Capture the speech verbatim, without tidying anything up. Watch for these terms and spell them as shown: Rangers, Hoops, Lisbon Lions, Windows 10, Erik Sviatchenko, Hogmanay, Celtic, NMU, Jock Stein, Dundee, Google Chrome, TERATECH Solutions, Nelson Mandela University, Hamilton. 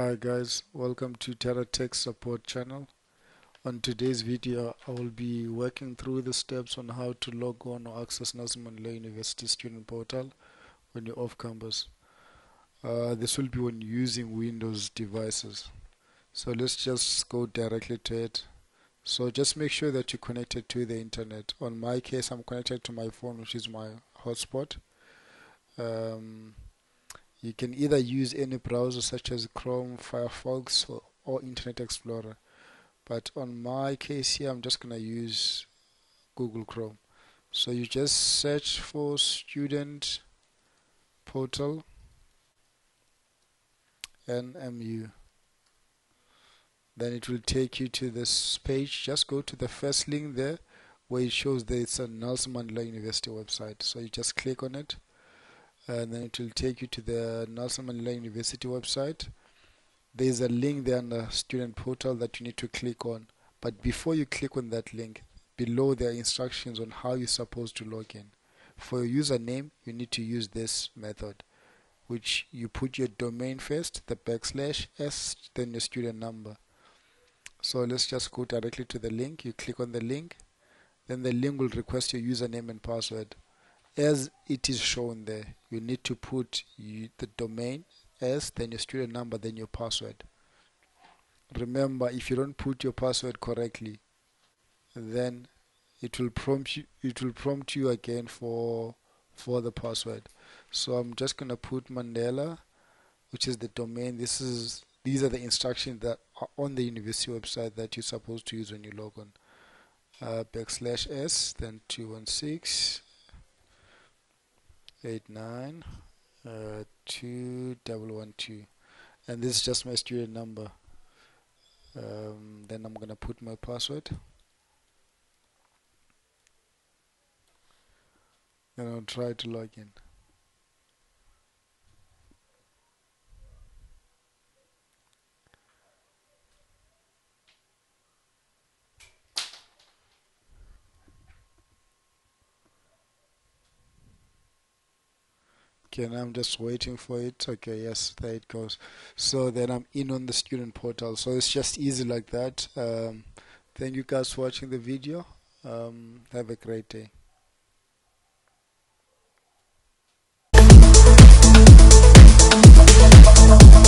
Hi guys, welcome to TERATECH support channel. On today's video I will be working through the steps on how to log on or access Nelson Mandela University student portal when you're off campus. Uh, this will be when using Windows devices. So let's just go directly to it. So just make sure that you're connected to the internet. On my case I'm connected to my phone, which is my hotspot. Um, You can either use any browser such as Chrome, Firefox or, or Internet Explorer. But on my case here, I'm just going to use Google Chrome. So you just search for student portal N M U. Then it will take you to this page. Just go to the first link there where it shows that it's a Nelson Mandela University website. So you just click on it. And then it will take you to the Nelson Mandela University website. There is a link there on the student portal that you need to click on. But before you click on that link, below there are instructions on how you're supposed to log in. For your username, you need to use this method, which you put your domain first, the backslash s, then your student number. So let's just go directly to the link. You click on the link. Then the link will request your username and password. As it is shown there, you need to put you, the domain as, then your student number, then your password. Remember, if you don't put your password correctly, then it will prompt you. It will prompt you again for for the password. So I'm just gonna put Mandela, which is the domain. This is these are the instructions that are on the university website that you're supposed to use when you log on. Uh, backslash s, then two one six. eight nine uh, two double one two, and this is just my student number. Um, then I'm gonna put my password. Then I'll try to log in. And I'm just waiting for it. Okay, yes, there it goes. So then I'm in on the student portal. So it's just easy like that. Um, thank you guys for watching the video. Um, have a great day.